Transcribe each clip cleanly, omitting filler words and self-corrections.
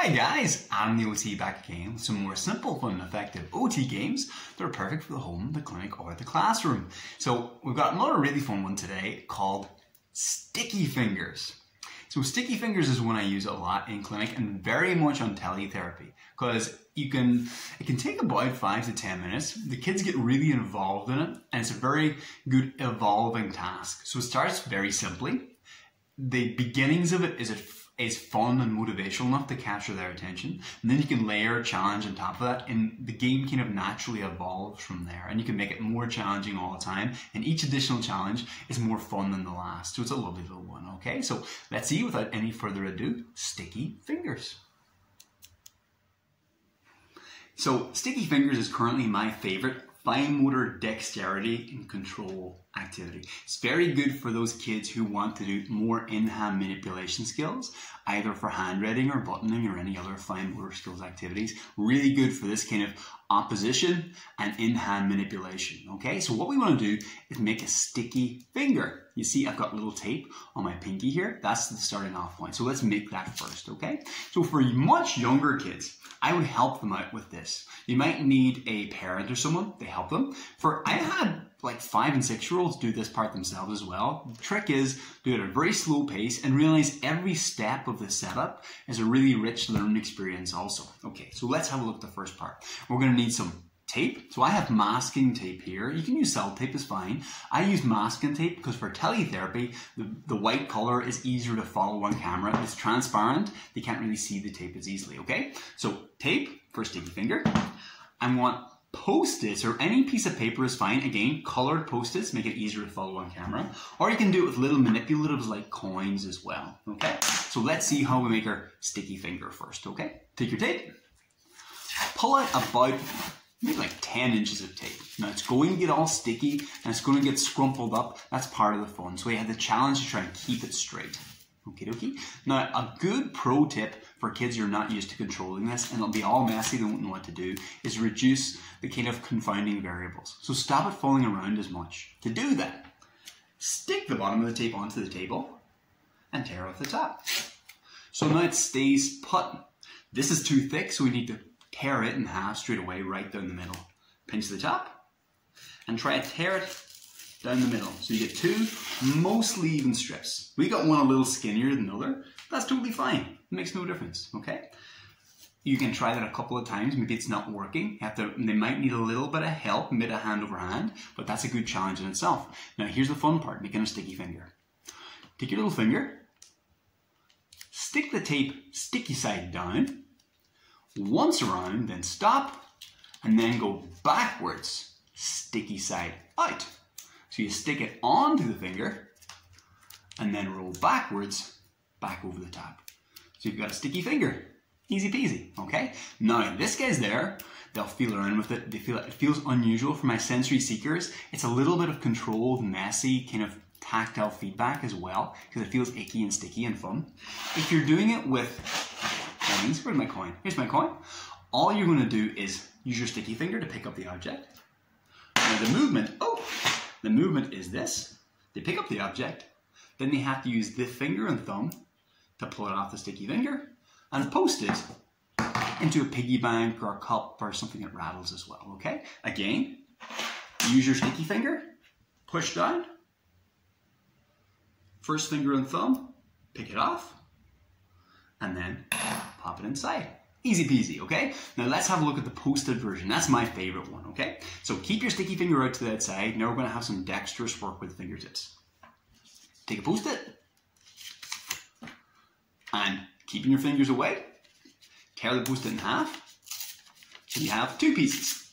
Hi guys, Adam the OT back again with some more simple, fun and effective OT games that are perfect for the home, the clinic or the classroom. So we've got another really fun one today called Sticky Fingers. So Sticky Fingers is one I use a lot in clinic and very much on teletherapy because it can take about 5 to 10 minutes. The kids get really involved in it and it's a very good evolving task. So it starts very simply. The beginnings of it is fun and motivational enough to capture their attention. And then you can layer a challenge on top of that, and the game kind of naturally evolves from there. And you can make it more challenging all the time, and each additional challenge is more fun than the last. So it's a lovely little one, okay? So let's see, without any further ado, Sticky Fingers. So Sticky Fingers is currently my favorite fine motor dexterity and control activity. It's very good for those kids who want to do more in-hand manipulation skills, either for handwriting or buttoning or any other fine motor skills activities. Really good for this kind of opposition and in-hand manipulation. Okay, so what we want to do is make a sticky finger. You see, I've got little tape on my pinky here. That's the starting off point. So let's make that first, okay? So for much younger kids, I would help them out with this. You might need a parent or someone to help them. I had like 5- and 6-year-olds do this part themselves as well. The trick is do it at a very slow pace and realize every step of the setup is a really rich learning experience also. Okay, so let's have a look at the first part. We're gonna need some tape. So I have masking tape here. You can use cell tape, is fine. I use masking tape because for teletherapy, the white color is easier to follow on camera. It's transparent. They can't really see the tape as easily, okay? So tape for sticky finger. I want Post-its or any piece of paper is fine. Again, colored Post-its make it easier to follow on camera. Or you can do it with little manipulatives like coins as well, okay? So let's see how we make our sticky finger first, okay? Take your tape, pull out about maybe like 10 inches of tape. Now it's going to get all sticky and it's going to get scrumpled up. That's part of the fun. So you have the challenge to try and keep it straight. Okie dokie. Now, a good pro tip for kids who are not used to controlling this, and it'll be all messy, they won't know what to do, is reduce the kind of confounding variables. So stop it falling around as much. To do that, stick the bottom of the tape onto the table and tear off the top. So now it stays put. This is too thick, so we need to tear it in half straight away, right down the middle. Pinch the top and try to tear it down the middle. So you get two mostly even strips. We got one a little skinnier than the other. That's totally fine. It makes no difference, okay? You can try that a couple of times. Maybe it's not working. They might need a little bit of help, mid a hand over hand, but that's a good challenge in itself. Now here's the fun part, making a sticky finger. Take your little finger, stick the tape sticky side down, once around, then stop, and then go backwards, sticky side out. So you stick it onto the finger and then roll backwards, back over the top. So you've got a sticky finger. Easy peasy, okay? Now, this guy's there. They'll feel around with it. It feels unusual for my sensory seekers. It's a little bit of controlled, messy, kind of tactile feedback as well, because it feels icky and sticky and fun. If you're doing it with coins, where's my coin? Here's my coin. All you're gonna do is use your sticky finger to pick up the object. Now the movement is this. They pick up the object, then they have to use the finger and thumb to pull it off the sticky finger and post it into a piggy bank or a cup or something that rattles as well, okay? Again, use your sticky finger, push down, first finger and thumb, pick it off, and then pop it inside. Easy peasy, okay? Now let's have a look at the posted version. That's my favorite one, okay? So keep your sticky finger out to that side. Now we're gonna have some dexterous work with the fingertips. Take a Post-it, and keeping your fingers away, tear the Post-it in half, so you have two pieces.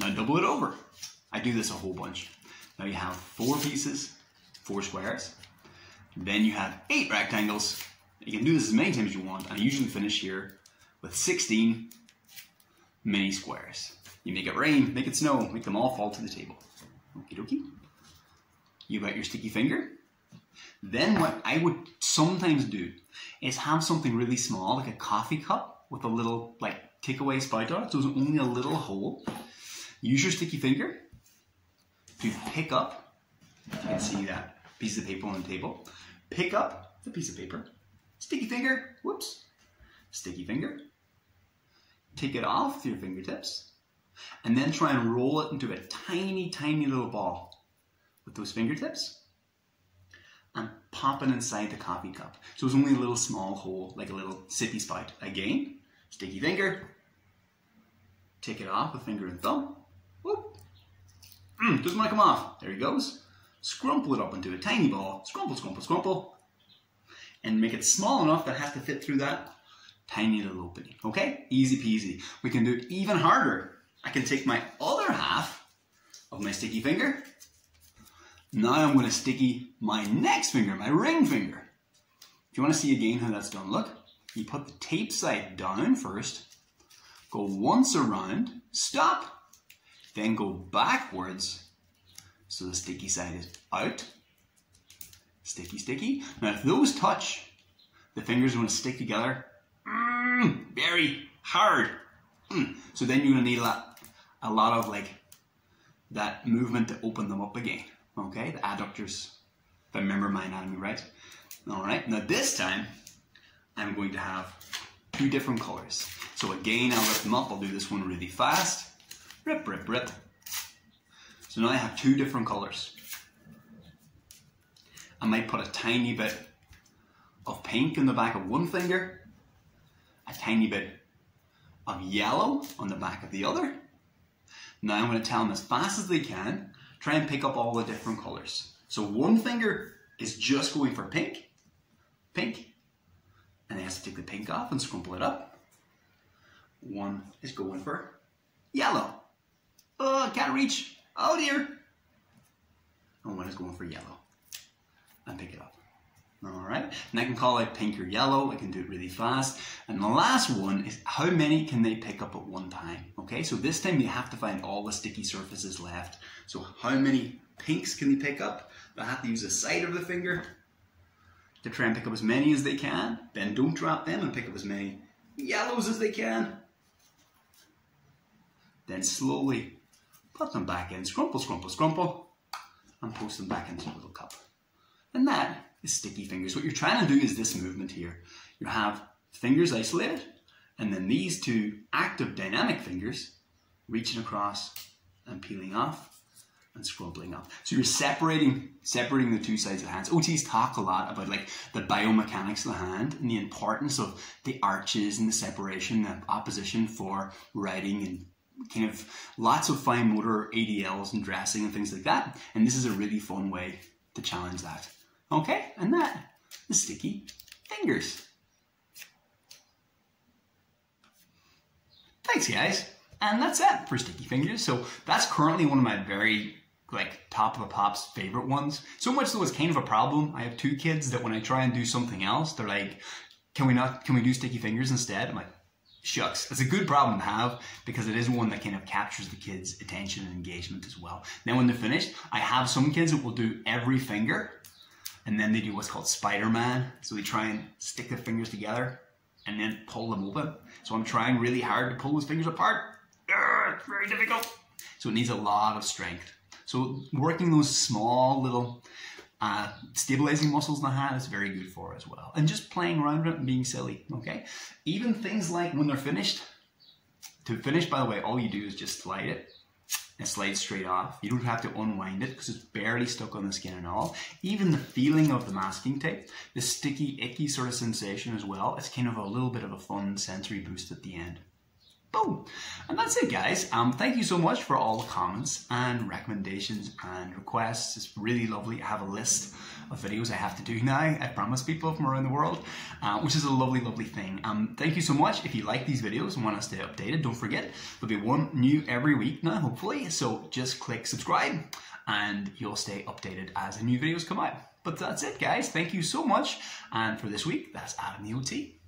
Now double it over. I do this a whole bunch. Now you have 4 pieces, 4 squares. Then you have 8 rectangles. You can do this as many times as you want, and I usually finish here with 16 mini squares. You make it rain, make it snow, make them all fall to the table. Okie dokie. You've got your sticky finger. Then what I would sometimes do is have something really small, like a coffee cup with a little like takeaway spout on it, so there's only a little hole. Use your sticky finger to pick up, you can see that piece of paper on the table, pick up the piece of paper, sticky finger, whoops, sticky finger, take it off with your fingertips, and then try and roll it into a tiny, tiny little ball with those fingertips and pop it inside the coffee cup. So it's only a little small hole, like a little sippy spout. Again, sticky finger, take it off with finger and thumb. Whoop. Doesn't want to come off. There he goes. Scrumple it up into a tiny ball. Scrumple, scrumple, scrumple. And make it small enough that it has to fit through that tiny little opening. Okay? Easy peasy. We can do it even harder. I can take my other half of my sticky finger. Now I'm going to sticky my next finger, my ring finger. If you want to see again how that's done, look. You put the tape side down first. Go once around. Stop. Then go backwards, so the sticky side is out. Sticky, sticky. Now if those touch, the fingers are going to stick together very hard. So then you're going to need a lot of like that movement to open them up again. Okay, the adductors, if I remember my anatomy right. Alright, now this time I'm going to have two different colors. So again, I'll lift them up. I'll do this one really fast. Rip, rip, rip. So now I have two different colors. I might put a tiny bit of pink in the back of one finger, a tiny bit of yellow on the back of the other. Now I'm going to tell them as fast as they can, try and pick up all the different colors. So one finger is just going for pink, pink, and they have to take the pink off and scrumple it up. One is going for yellow. Oh, can't reach. Oh dear. And one is going for yellow. And pick it up. Alright. And I can call out pink or yellow. I can do it really fast. And the last one is how many can they pick up at one time? Okay, so this time you have to find all the sticky surfaces left. So how many pinks can they pick up? They'll have to use the side of the finger to try and pick up as many as they can. Then don't drop them and pick up as many yellows as they can. Then slowly put them back in, scrumple, scrumple, scrumple, and post them back into the little cup. And that is sticky fingers. What you're trying to do is this movement here. You have fingers isolated, and then these two active dynamic fingers reaching across and peeling off and scrumpling up. So you're separating the two sides of the hands. OTs talk a lot about like the biomechanics of the hand and the importance of the arches and the separation, the opposition for writing and kind of lots of fine motor ADLs and dressing and things like that. And this is a really fun way to challenge that. Okay, and that is sticky fingers. Thanks guys. And that's it for sticky fingers. So that's currently one of my very like top of the pops favorite ones. So much so it's kind of a problem. I have two kids that when I try and do something else, they're like, can we do sticky fingers instead? I'm like, shucks, that's a good problem to have because it is one that kind of captures the kids' attention and engagement as well. Then when they're finished, I have some kids that will do every finger and then they do what's called Spider-Man. So they try and stick their fingers together and then pull them open. So I'm trying really hard to pull those fingers apart. It's very difficult. So it needs a lot of strength. So working those small little stabilizing muscles in the hand is very good for as well. And just playing around with it and being silly, okay? Even things like when they're finished, to finish, by the way, all you do is just slide it. It slides straight off. You don't have to unwind it because it's barely stuck on the skin and all. Even the feeling of the masking tape, the sticky, icky sort of sensation as well, it's kind of a little bit of a fun sensory boost at the end. Boom. And that's it guys. Thank you so much for all the comments and recommendations and requests. It's really lovely. I have a list of videos I have to do now. I promise people from around the world, which is a lovely, lovely thing. Thank you so much. If you like these videos and want to stay updated, don't forget, there'll be one new every week now, hopefully. So just click subscribe and you'll stay updated as the new videos come out. But that's it guys. Thank you so much. And for this week, that's Adam the OT.